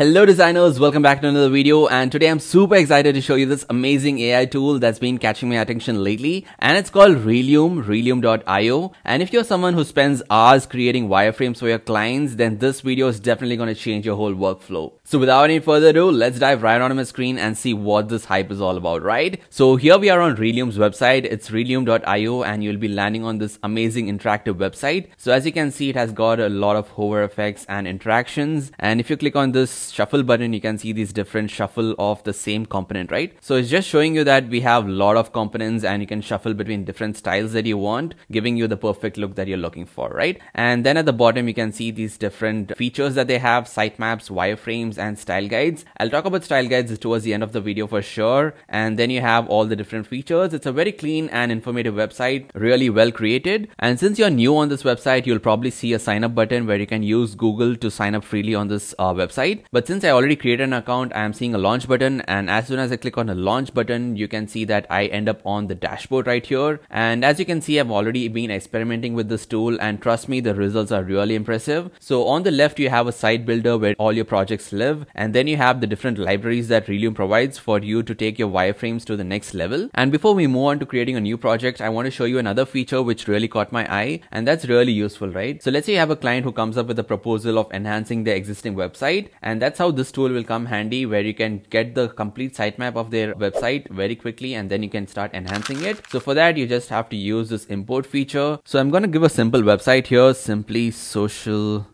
Hello designers, welcome back to another video, and today I'm super excited to show you this amazing AI tool that's been catching my attention lately, and it's called Relume, Relume.io. And if you're someone who spends hours creating wireframes for your clients, then this video is definitely going to change your whole workflow. So without any further ado, let's dive right onto my screen and see what this hype is all about, right? So here we are on Relume's website. It's Relume.io, and you'll be landing on this amazing interactive website. So as you can see, it has got a lot of hover effects and interactions, and if you click on this shuffle button, you can see these different shuffle of the same component, right? So it's just showing you that we have a lot of components and you can shuffle between different styles that you want, giving you the perfect look that you're looking for, right? And then at the bottom, you can see these different features that they have: sitemaps, wireframes, and style guides. I'll talk about style guides towards the end of the video for sure. And then you have all the different features. It's a very clean and informative website, really well created. And since you're new on this website, you'll probably see a sign up button where you can use Google to sign up freely on this website. But since I already created an account, I am seeing a launch button, and as soon as I click on the launch button, you can see that I end up on the dashboard right here. And as you can see, I've already been experimenting with this tool, and trust me, the results are really impressive. So on the left, you have a site builder where all your projects live, and then you have the different libraries that Relume provides for you to take your wireframes to the next level. And before we move on to creating a new project, I want to show you another feature which really caught my eye, and that's really useful, right? So let's say you have a client who comes up with a proposal of enhancing their existing website, and that's how this tool will come handy, where you can get the complete sitemap of their website very quickly, and then you can start enhancing it. So for that, you just have to use this import feature. So I'm going to give a simple website here, Simply Social.co,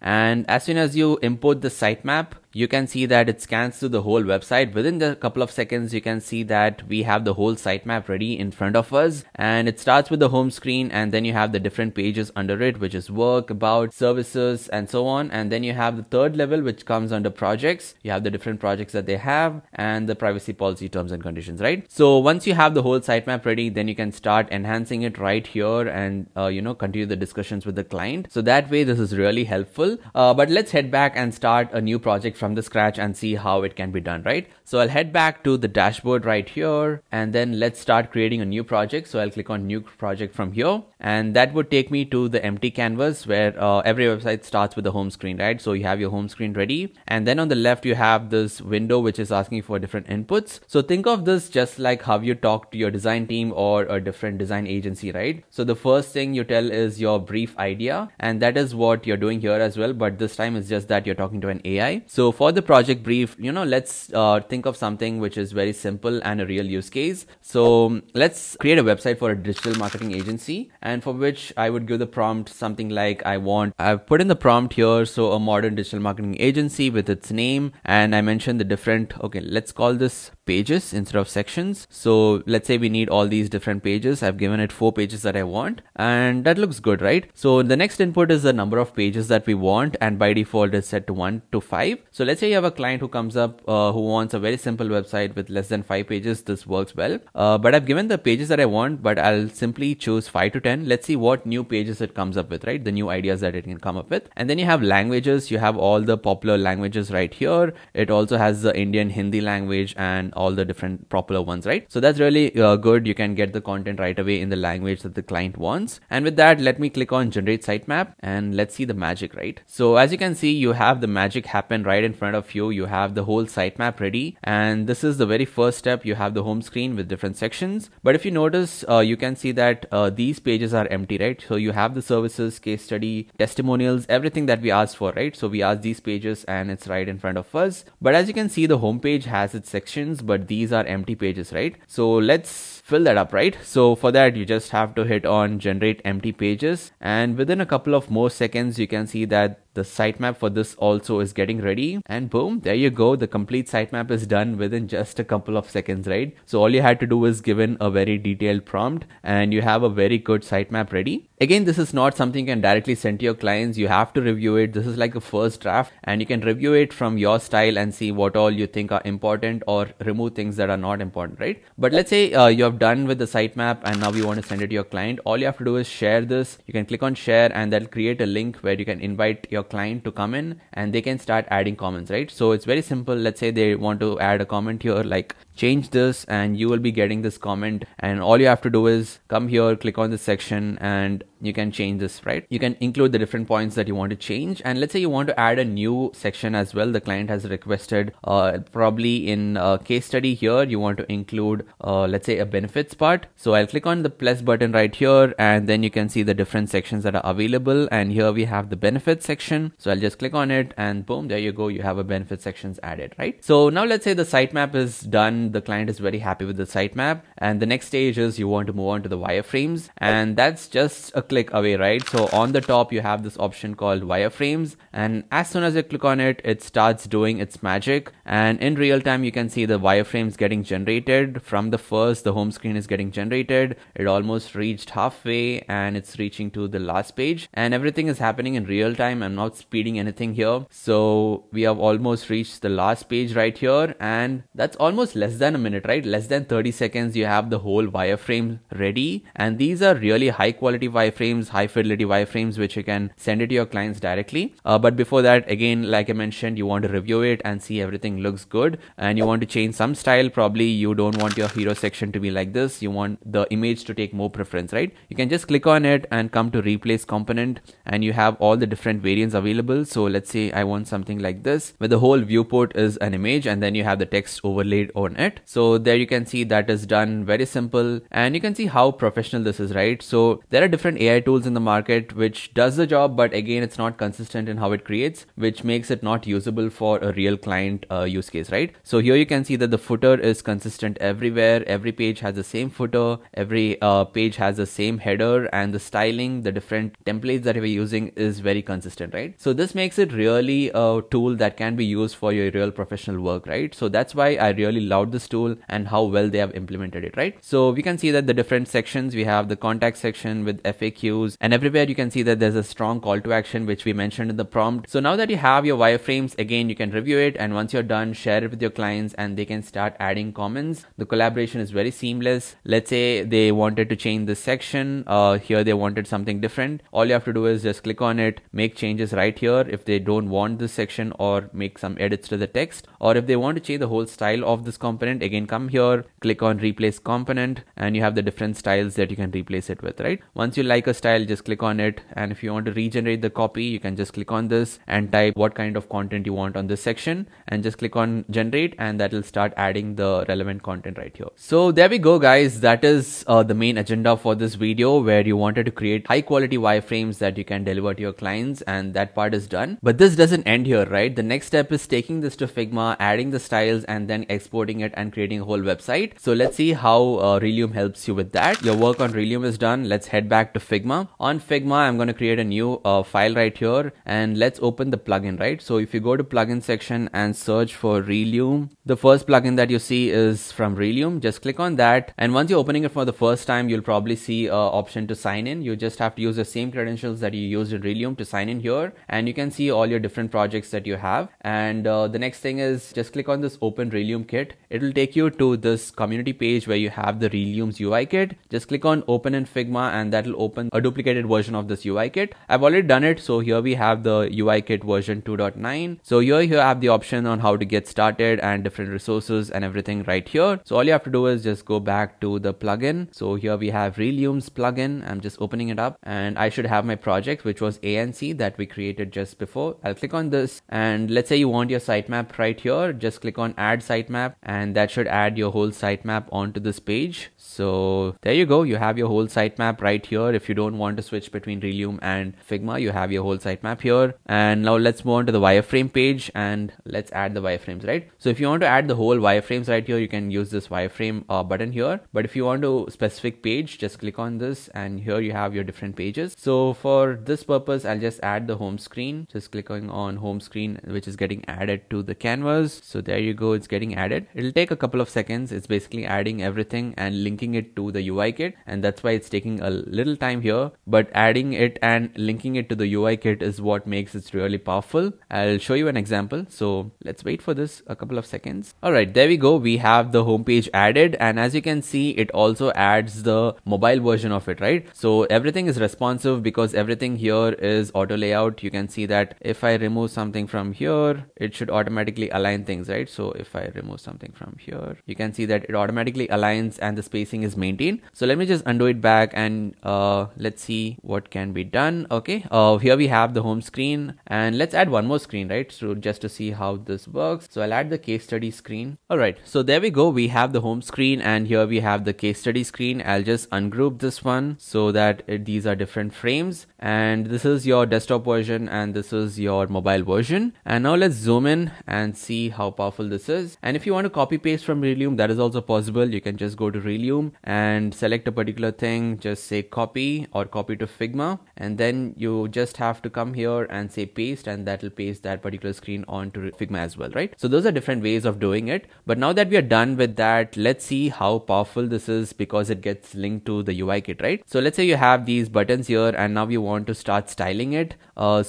and as soon as you import the sitemap, you can see that it scans through the whole website. Within the couple of seconds, you can see that we have the whole sitemap ready in front of us, and it starts with the home screen, and then you have the different pages under it, which is work, about, services, and so on. And then you have the third level, which comes under projects. You have the different projects that they have and the privacy policy terms and conditions, right? So once you have the whole sitemap ready, then you can start enhancing it right here and continue the discussions with the client. So that way, this is really helpful. But let's head back and start a new project from the scratch and see how it can be done, right? So I'll head back to the dashboard right here, and then let's start creating a new project. So I'll click on new project from here, and that would take me to the empty canvas where every website starts with the home screen, right? So you have your home screen ready, and then on the left you have this window which is asking for different inputs. So think of this just like how you talk to your design team or a different design agency, right? So the first thing you tell is your brief idea, and that is what you're doing here as well, but this time it's just that you're talking to an AI. So for the project brief, let's think of something which is very simple and a real use case. So let's create a website for a digital marketing agency, and for which I would give the prompt something like I've put in the prompt here. So a modern digital marketing agency with its name, and I mentioned the different, okay, let's call this pages instead of sections. So let's say we need all these different pages. I've given it 4 pages that I want, and that looks good, right? So the next input is the number of pages that we want, and by default it's set to 1 to 5. So let's say you have a client who comes up who wants a very simple website with less than 5 pages. This works well, but I've given the pages that I want, but I'll simply choose 5 to 10. Let's see what new pages it comes up with, right? The new ideas that it can come up with. And then you have languages. You have all the popular languages right here. It also has the Indian Hindi language and all the different popular ones, right? So that's really good. You can get the content right away in the language that the client wants. And with that, let me click on generate sitemap, and let's see the magic, right? So as you can see, you have the magic happen right in front of you. You have the whole sitemap ready, and this is the very first step. You have the home screen with different sections, but if you notice, you can see that these pages are empty, right? So you have the services, case study, testimonials, everything that we asked for, right? So we asked these pages and it's right in front of us. But as you can see, the home page has its sections, but these are empty pages, right? So let's fill that up, right? So for that, you just have to hit on generate empty pages, and within a couple of more seconds, you can see that the sitemap for this also is getting ready, and boom, there you go. The complete sitemap is done within just a couple of seconds, right? So all you had to do was given a very detailed prompt, and you have a very good sitemap ready. Again, this is not something you can directly send to your clients. You have to review it. This is like a first draft, and you can review it from your style and see what all you think are important, or remove things that are not important, right? But let's say you have done with the sitemap, and now you want to send it to your client. All you have to do is share this. You can click on share, and that'll create a link where you can invite your client to come in, and they can start adding comments, right? So it's very simple. Let's say they want to add a comment here like Change this and you will be getting this comment, and all you have to do is come here, click on this section, and you can change this, right? You can include the different points that you want to change. And let's say you want to add a new section as well. The client has requested probably in a case study here, you want to include, let's say, a benefits part. So I'll click on the plus button right here, and then you can see the different sections that are available. And here we have the benefits section. So I'll just click on it and boom, there you go. You have a benefits sections added, right? So now let's say the sitemap is done. The client is very happy with the sitemap. And the next stage is you want to move on to the wireframes, and that's just a click away, right? So on the top, you have this option called wireframes, and as soon as you click on it, it starts doing its magic. And in real time, you can see the wireframes getting generated. From the first, the home screen is getting generated. It almost reached halfway and it's reaching to the last page, and everything is happening in real time. I'm not speeding anything here. So we have almost reached the last page right here, and that's almost less than a minute, right? Less than 30 seconds, you have the whole wireframe ready. And these are really high quality wireframes, high fidelity wireframes, which you can send it to your clients directly. But before that, again, like I mentioned, you want to review it and see everything looks good, and you want to change some style. Probably you don't want your hero section to be like this. You want the image to take more preference, right? You can just click on it and come to replace component, and you have all the different variants available. So let's say I want something like this, where the whole viewport is an image and then you have the text overlaid on it. So there you can see that is done, very simple, and you can see how professional this is, right? So there are different AI tools in the market which does the job, but again, it's not consistent in how it creates, which makes it not usable for a real client use case, right? So here you can see that the footer is consistent everywhere. Every page has the same footer, every page has the same header, and the styling, the different templates that we're using is very consistent, right? So this makes it really a tool that can be used for your real professional work, right? So that's why I really loved this tool and how well they have implemented it, right? So we can see that the different sections, we have the contact section with FAQs, and everywhere you can see that there's a strong call to action, which we mentioned in the prompt. So now that you have your wireframes, again, you can review it, and once you're done, share it with your clients and they can start adding comments. The collaboration is very seamless. Let's say they wanted to change this section. Here they wanted something different. All you have to do is just click on it, make changes right here if they don't want this section, or make some edits to the text. Or if they want to change the whole style of this component, again, come here, click on replace component, and you have the different styles that you can replace it with, right? Once you like a style, just click on it. And if you want to regenerate the copy, you can just click on this and type what kind of content you want on this section, and just click on generate, and that will start adding the relevant content right here. So there we go, guys. That is the main agenda for this video, where you wanted to create high quality wireframes that you can deliver to your clients, and that part is done. But this doesn't end here, right? The next step is taking this to Figma, adding the styles, and then exporting it and creating a whole website. So let's see how Relume helps you with that. Your work on Relume is done. Let's head back to Figma. On Figma, I'm going to create a new file right here, and let's open the plugin, right? So if you go to plugin section and search for Relume, the first plugin that you see is from Relume. Just click on that, and once you're opening it for the first time, you'll probably see an option to sign in. You just have to use the same credentials that you used in Relume to sign in here, and you can see all your different projects that you have. And the next thing is just click on this open Relume kit. It'll take you to this community page where you have the Relume's UI kit. Just click on open in Figma, and that'll open a duplicated version of this UI kit. I've already done it. So here we have the UI kit version 2.9. So here you have the option on how to get started and different resources and everything right here. So all you have to do is just go back to the plugin. So here we have Relume's plugin. I'm just opening it up, and I should have my project, which was ANC that we created just before. I'll click on this, and let's say you want your sitemap right here. Just click on add sitemap, and that should add your whole sitemap onto this page. So there you go. You have your whole sitemap right here. If you don't want to switch between Relume and Figma, you have your whole sitemap here. And now let's move on to the wireframe page, and let's add the wireframes, right? So if you want to add the whole wireframes right here, you can use this wireframe button here. But if you want to specific page, just click on this, and here you have your different pages. So for this purpose, I'll just add the home screen. Just clicking on home screen, which is getting added to the canvas. So there you go. It's getting added. It'll take a couple of seconds. It's basically adding everything and linking it to the UI kit. And that's why it's taking a little time here, but adding it and linking it to the UI kit is what makes it really powerful. I'll show you an example. So let's wait for this a couple of seconds. All right, there we go. We have the home page added. And as you can see, it also adds the mobile version of it, right? So everything is responsive because everything here is auto layout. You can see that if I remove something from here, it should automatically align things, right? So if I remove something from here. You can see that it automatically aligns and the spacing is maintained. So let me just undo it back and let's see what can be done. Okay, here we have the home screen, and let's add one more screen, right? So just to see how this works. So I'll add the case study screen. All right, so there we go. We have the home screen and here we have the case study screen. I'll just ungroup this one so that these are different frames, and this is your desktop version and this is your mobile version. And now let's zoom in and see how powerful this is. And if you want to copy paste from Relume, that is also possible. You can just go to Relume and select a particular thing, just say copy or copy to Figma, and then you just have to come here and say paste, and that will paste that particular screen onto Figma as well, right? So those are different ways of doing it. But now that we are done with that, let's see how powerful this is because it gets linked to the UI kit, right? So let's say you have these buttons here and now you want to start styling it.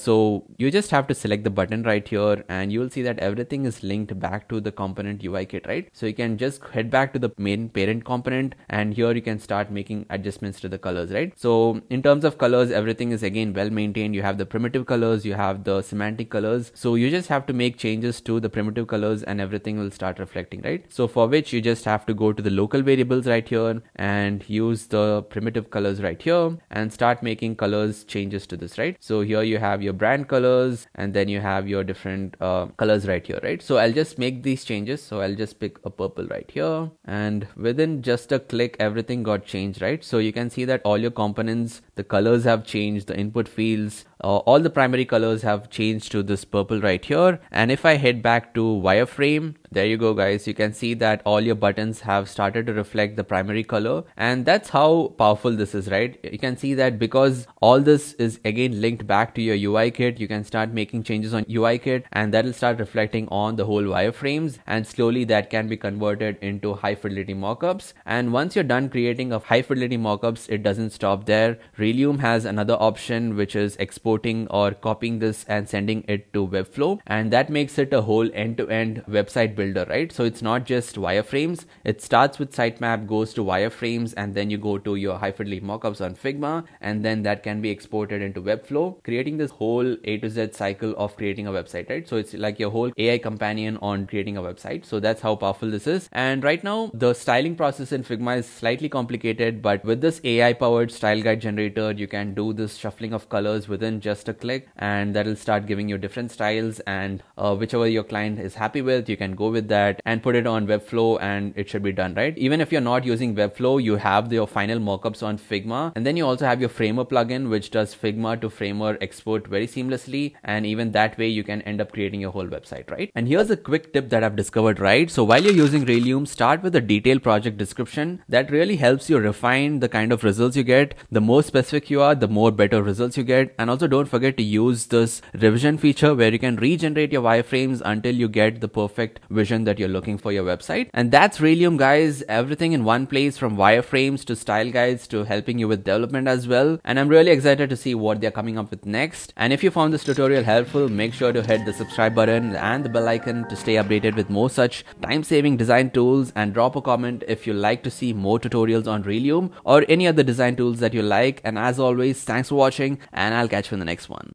So you just have to select the button right here and you will see that everything is linked back to the component UI kit, right? So you can just head back to the main parent component, and here you can start making adjustments to the colors, right? So in terms of colors, everything is again well maintained. You have the primitive colors, you have the semantic colors. So you just have to make changes to the primitive colors and everything will start reflecting, right? So for which you just have to go to the local variables right here and use the primitive colors right here and start making colors changes to this, right? So here you have your brand colors and then you have your different colors right here, right? So I'll just make these changes. So I'll just pick a purple right here, and within just a click everything got changed, right? So you can see that all your components, the colors have changed, the input fields, all the primary colors have changed to this purple right here. And if I head back to wireframe, there you go guys, you can see that all your buttons have started to reflect the primary color, and that's how powerful this is, right? You can see that because all this is again linked back to your UI kit, you can start making changes on UI kit and that'll start reflecting on the whole wireframes, and slowly that can be converted into high fidelity mockups. And once you're done creating a high fidelity mockups, it doesn't stop there. Relume has another option which is export or copying this and sending it to Webflow, and that makes it a whole end-to-end website builder, right? So it's not just wireframes, it starts with sitemap, goes to wireframes, and then you go to your high fidelity mockups on Figma, and then that can be exported into Webflow, creating this whole A to Z cycle of creating a website, right? So it's like your whole AI companion on creating a website. So that's how powerful this is. And right now the styling process in Figma is slightly complicated, but with this AI powered style guide generator you can do this shuffling of colors within just a click, and that'll start giving you different styles, and whichever your client is happy with, you can go with that and put it on Webflow and it should be done, right? Even if you're not using Webflow, you have your final mockups on Figma, and then you also have your Framer plugin which does Figma to Framer export very seamlessly, and even that way you can end up creating your whole website, right? And here's a quick tip that I've discovered, right? So while you're using Relume, start with a detailed project description. That really helps you refine the kind of results you get. The more specific you are, the more better results you get. And also don't forget to use this revision feature where you can regenerate your wireframes until you get the perfect vision that you're looking for your website. And that's Relume guys, everything in one place, from wireframes to style guides to helping you with development as well. And I'm really excited to see what they're coming up with next. And if you found this tutorial helpful, make sure to hit the subscribe button and the bell icon to stay updated with more such time-saving design tools, and drop a comment if you like to see more tutorials on Relume or any other design tools that you like. And as always, thanks for watching, and I'll catch you in the next one.